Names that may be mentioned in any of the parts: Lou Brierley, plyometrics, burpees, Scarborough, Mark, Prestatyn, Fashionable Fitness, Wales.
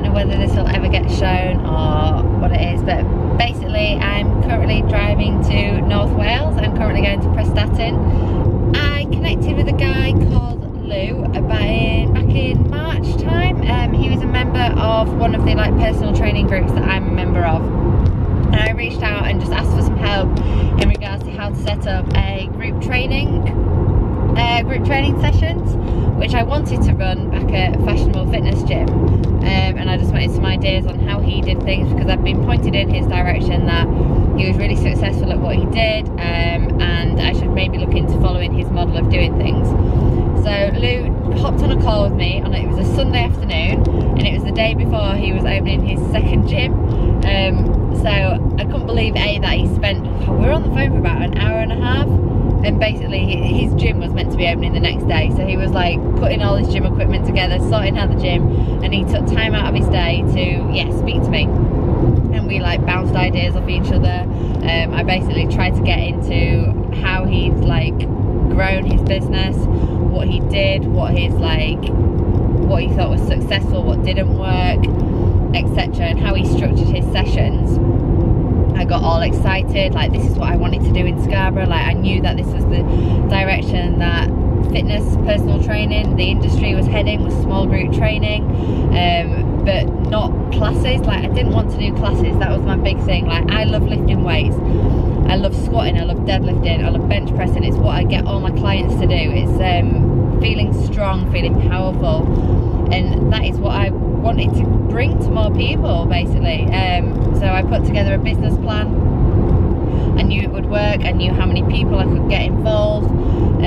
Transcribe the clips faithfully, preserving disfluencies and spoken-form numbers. don't know whether this will ever get shown or what it is, but basically I'm currently driving to North Wales. I'm currently going to Prestatyn. I connected with a guy called Lou back in, back in March time. Um, he was a member of one of the like personal training groups that I'm a member of, and I reached out and just asked for some help in regards to how to set up a group training Uh, group training sessions, which I wanted to run back at Fashionable Fitness gym, um, and I just wanted some ideas on how he did things, because I've been pointed in his direction that he was really successful at what he did, um, and I should maybe look into following his model of doing things. So Lou hopped on a call with me on it was a Sunday afternoon, and it was the day before he was opening his second gym. Um, so I couldn't believe a that he spent oh, we were on the phone for about an hour and a half. And basically his gym was meant to be opening the next day, so he was like putting all his gym equipment together, sorting out the gym, and he took time out of his day to yeah speak to me, and we like bounced ideas off each other. um, I basically tried to get into how he'd like grown his business, what he did, what his like what he thought was successful, what didn't work, etc., and how he structured his sessions. I got all excited, like this is what I wanted to do in Scarborough. Like I knew that this was the direction that fitness, personal training, the industry was heading, was small group training, um, but not classes. Like I didn't want to do classes, that was my big thing. Like I love lifting weights, I love squatting, I love deadlifting, I love bench pressing. It's what I get all my clients to do. It's um, feeling strong, feeling powerful, and that is what I wanted to bring to more people basically. Um, so I put together a business plan. I knew it would work, I knew how many people I could get involved, um,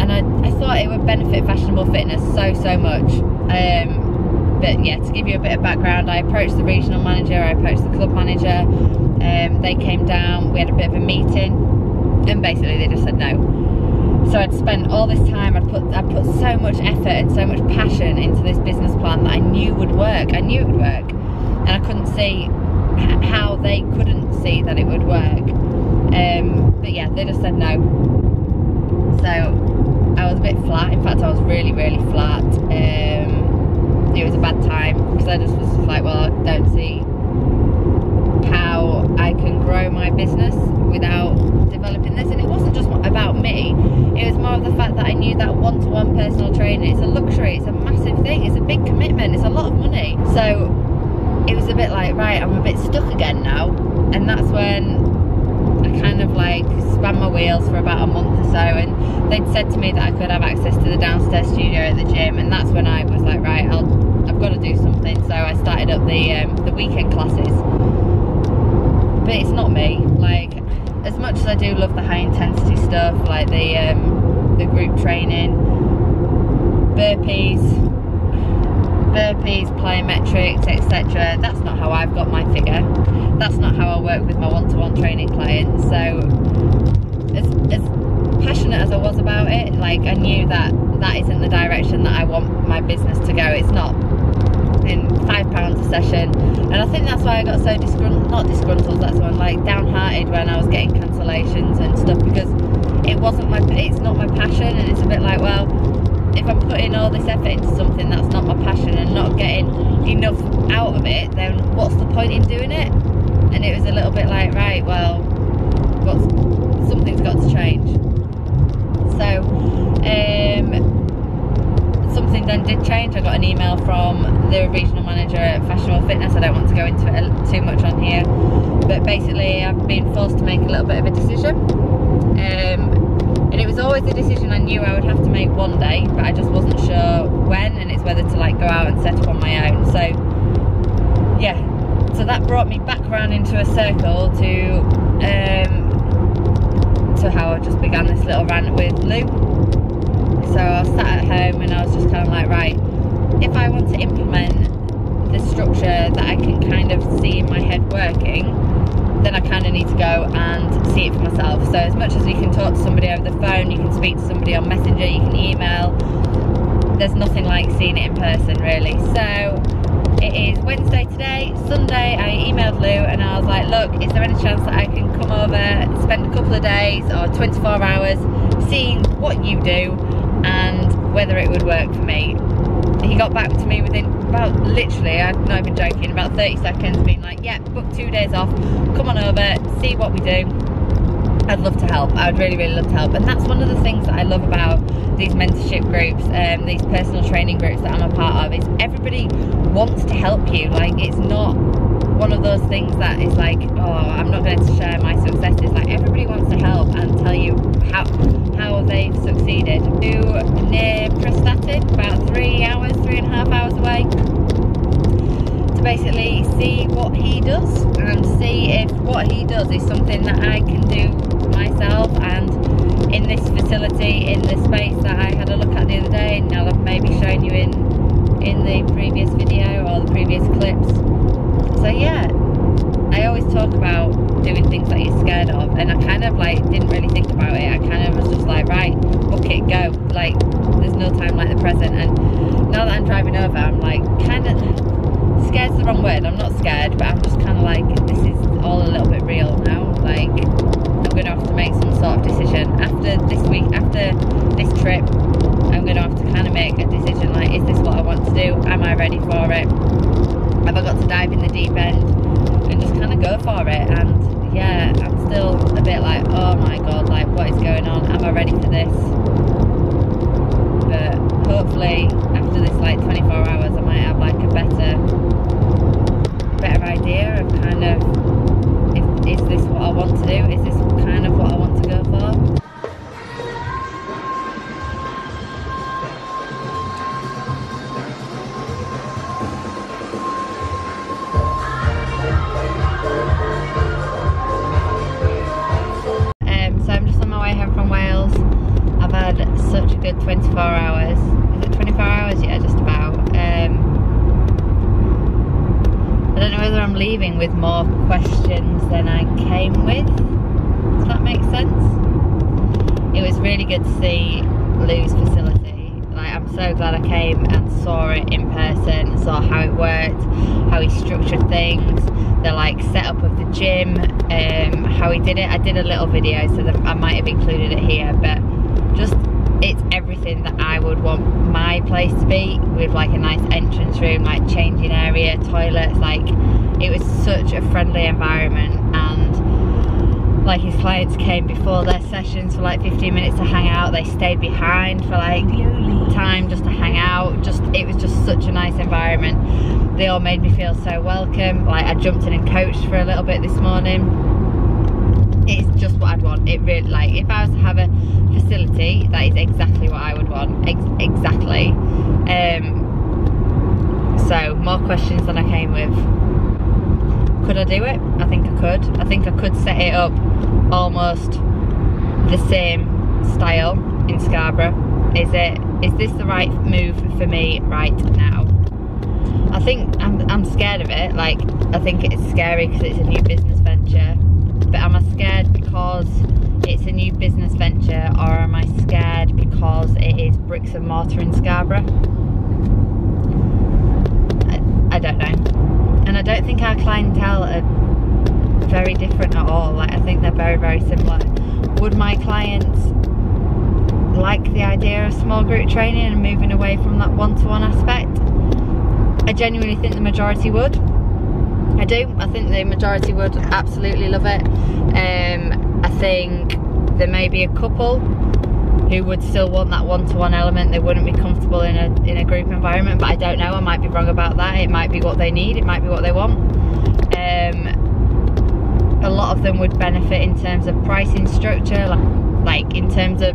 and I, I thought it would benefit Fashionable Fitness so so much. Um, but yeah, to give you a bit of background, I approached the regional manager, I approached the club manager, um, they came down, we had a bit of a meeting, and basically they just said no. So I'd spent all this time, I'd put, I'd put so much effort and so much passion into this business plan that I knew would work, I knew it would work, and I couldn't see how they couldn't see that it would work. Um, but yeah, they just said no. So I was a bit flat, in fact I was really really flat. Um, it was a bad time, because I just was just like, well, I don't see how I can grow my business without developing this. And it wasn't just about me, it was more of the fact that I knew that one-to-one personal training, it's a luxury, it's a massive thing, it's a big commitment, it's a lot of money. So it was a bit like, right, I'm a bit stuck again now. And that's when I kind of like spun my wheels for about a month or so, and they'd said to me that I could have access to the downstairs studio at the gym, and that's when I was like, right, I'll, I've got to do something. So I started up the, um, the weekend classes. But it's not me. Like, as much as I do love the high intensity stuff, like the um, the group training, burpees, burpees, plyometrics, et cetera. That's not how I've got my figure. That's not how I work with my one-to-one training clients. So, as as passionate as I was about it, like I knew that that isn't the direction that I want my business to go. It's not. In five pounds a session, and I think that's why I got so disgruntled, not disgruntled, that's one, like downhearted when I was getting cancellations and stuff, because it wasn't my, it's not my passion. And it's a bit like, well, if I'm putting all this effort into something that's not my passion and not getting enough out of it, then what's the point in doing it? And it was a little bit like, right, well, what's, something's got to change. So um something then did change. I got an email from the regional manager at Fashionable Fitness. I don't want to go into it too much on here, but basically I've been forced to make a little bit of a decision, um, and it was always a decision I knew I would have to make one day, but I just wasn't sure when, and it's whether to like go out and set up on my own. So yeah, so that brought me back around into a circle to um, to how I just began this little rant with Lou. So I sat at home and I was just kind of like, right, if I want to implement the structure that I can kind of see in my head working, then I kind of need to go and see it for myself. So as much as you can talk to somebody over the phone, you can speak to somebody on Messenger, you can email, there's nothing like seeing it in person really. So it is Wednesday today. Sunday I emailed Lou and I was like, look, is there any chance that I can come over, spend a couple of days or twenty-four hours seeing what you do and whether it would work for me? he got back to me within about, literally, I'm not even joking, about thirty seconds, being like, yeah, book two days off, come on over, see what we do. I'd love to help. I would really, really love to help. And that's one of the things that I love about these mentorship groups, um, these personal training groups that I'm a part of, is everybody wants to help you. Like, it's not one of those things that is like, oh, I'm not going to share my successes. Like, everybody wants to help and tell you how how they've succeeded. To near prosthetic, about three hours, three and a half hours away, to basically see what he does and see if what he does is something that I can do myself, and in this facility, in this space that I had a look at the other day, and I'll have maybe shown you in in the previous video or the previous clips. So yeah, I always talk about doing things that you're scared of, and I kind of like didn't really think about it. I kind of was just like, right, book it, go, like there's no time like the present. And now that I'm driving over, I'm like, kind of scared's the wrong word, I'm not scared, but I'm just kind of like, this is all a little bit real now. Like, I'm going to have to make some sort of decision after this week, after this trip. I'm going to have to kind of make a decision, like, is this what I want to do? Am I ready for it? Have I got to dive in the deep end and just kind of go for it? And yeah, I'm still a bit like, oh my god, like, what is going on? Am I ready for this? But hopefully after this like twenty-four hours, I might have like a better better idea of kind of, is this what I want to do? Is this kind of what I want to go for? Um, so I'm just on my way home from Wales. I've had such a good twenty-four hours. Is it twenty-four hours? Yeah, just about. Um, I don't know whether I'm leaving with more questions than I came with. Does that make sense? It was really good to see Lou's facility. Like, I'm so glad I came and saw it in person, saw how it worked, how he structured things, the like setup of the gym, um, how he did it. I did a little video, so that I might have included it here, but just, it's everything that I would want my place to be, with like a nice entrance room, like changing area, toilets. Like, it was such a friendly environment, and like his clients came before their sessions for like fifteen minutes to hang out. They stayed behind for like time just to hang out. Just, it was just such a nice environment. They all made me feel so welcome. Like, I jumped in and coached for a little bit this morning. It's just what I'd want. It really, like, if I was to have a facility, that is exactly what I would want. Ex exactly. Um, so, more questions than I came with. Could I do it? I think I could. I think I could set it up almost the same style in Scarborough. Is it? Is this the right move for me right now? I think I'm, I'm scared of it. Like, I think it's scary because it's a new business venture. But am I scared because it's a new business venture, or am I scared because it is bricks and mortar in Scarborough? I, I don't know. And I don't think our clientele are very different at all. Like, I think they're very, very similar. Would my clients like the idea of small group training and moving away from that one-to-one aspect? I genuinely think the majority would. I do. I think the majority would absolutely love it. Um, I think there may be a couple who would still want that one-to-one element. They wouldn't be comfortable in a in a group environment, but I don't know. I might be wrong about that. It might be what they need. It might be what they want. Um, a lot of them would benefit in terms of pricing structure, like, like in terms of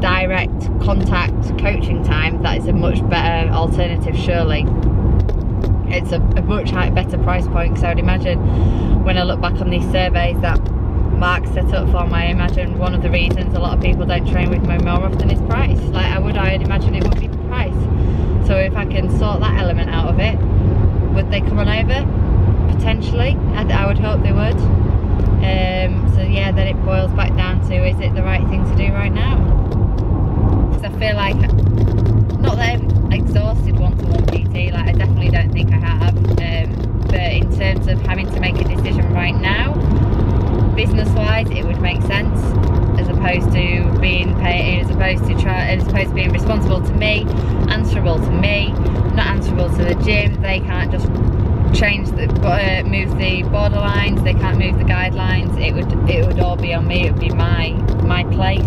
direct contact coaching time. That is a much better alternative, surely. It's a, a much higher, better price point, because I would imagine, when I look back on these surveys that Mark set up for me, I imagine one of the reasons a lot of people don't train with me more often is price. Like, I would, I'd imagine it would be price. So if I can sort that element out of it, would they come on over? Potentially. I, I would hope they would. Um, so yeah, then it boils back down to, is it the right thing to do right now? Because I feel like, not that I'm exhausted one-to-one P T, like I definitely don't think I have, um, but in terms of having to make a decision right now, business wise it would make sense as a opposed to being paid, as opposed to try, as opposed to being responsible to me, answerable to me, not answerable to the gym. They can't just change the uh, move the borderlines. They can't move the guidelines. It would it would all be on me. It would be my my place.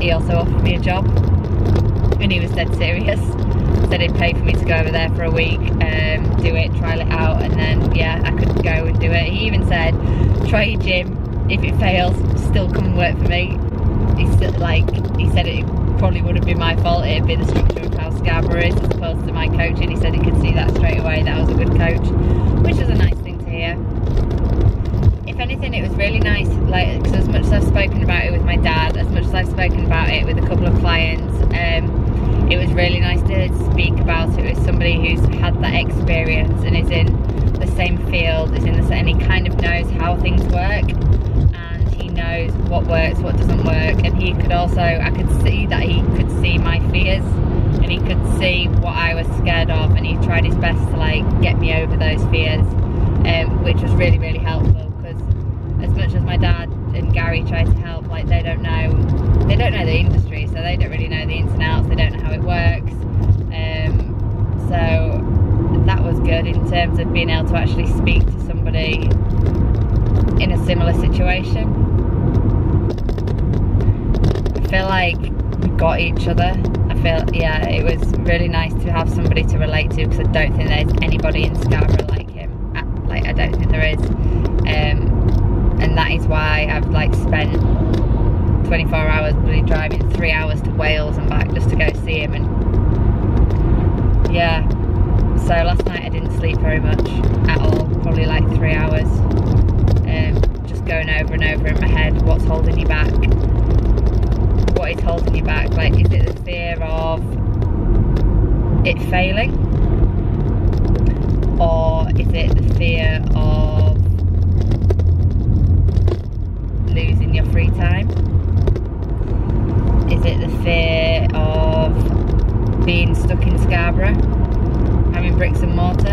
He also offered me a job, and he was dead serious. Said he'd pay for me to go over there for a week, um, do it, trial it out, and then yeah, I could go and do it. He even said, try your gym, if it fails, still come and work for me. He still, like, he said it probably wouldn't be my fault, it'd be the structure of how Scarborough is as opposed to my coaching. He said he could see that straight away, that I was a good coach, which is a nice thing to hear. If anything, it was really nice, like, because as much as I've spoken about it with my dad, as much as I've spoken about it with a couple of clients, um, it was really nice to speak about it with somebody who's had that experience and is in the same field, is in the same, and he kind of knows how things work, and he knows what works, what doesn't work, and he could also, I could see that he could see my fears, and he could see what I was scared of, and he tried his best to like get me over those fears, um, which was really, really helpful, because as much as my dad and Gary tries to help, like they don't know, they don't know the industry, so they don't really know the ins and outs, they don't know how it works, um, so that was good in terms of being able to actually speak to somebody in a similar situation. I feel like we got each other. I feel, yeah, it was really nice to have somebody to relate to, because I don't think there's anybody in Scarborough like him, I, like I don't think there is, um, and that is why I've like spent twenty-four hours bloody driving three hours to Wales and back just to go see him. And yeah, so last night I didn't sleep very much at all, probably like three hours, um, just going over and over in my head what's holding you back, what is holding you back, like is it the fear of it failing, or is it the fear of losing your free time? Is it the fear of being stuck in Scarborough, having bricks and mortar?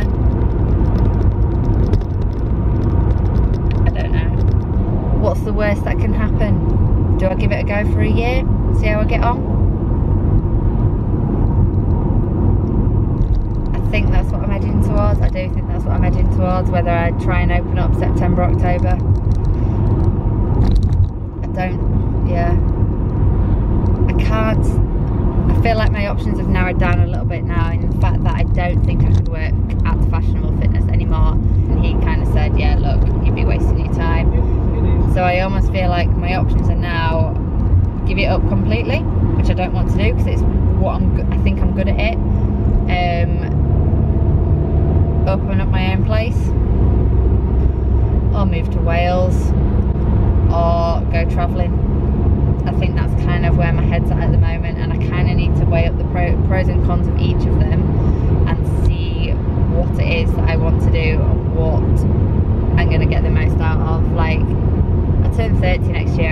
I don't know. What's the worst that can happen? Do I give it a go for a year, see how I get on? I think that's what I'm heading towards. I do think that's what I'm heading towards, whether I try and open up September, October. Don't, yeah, I can't, I feel like my options have narrowed down a little bit now, in the fact that I don't think I could work at the Fashionable Fitness anymore, and he kind of said, yeah look, you'd be wasting your time, so I almost feel like my options are now give it up completely, which I don't want to do, because it's what I'm, I think I'm good at it, um, open up my own place, or move to Wales, or go travelling. I think that's kind of where my head's at at the moment, and I kind of need to weigh up the pro pros and cons of each of them and see what it is that I want to do and what I'm going to get the most out of. Like, I turn thirty next year,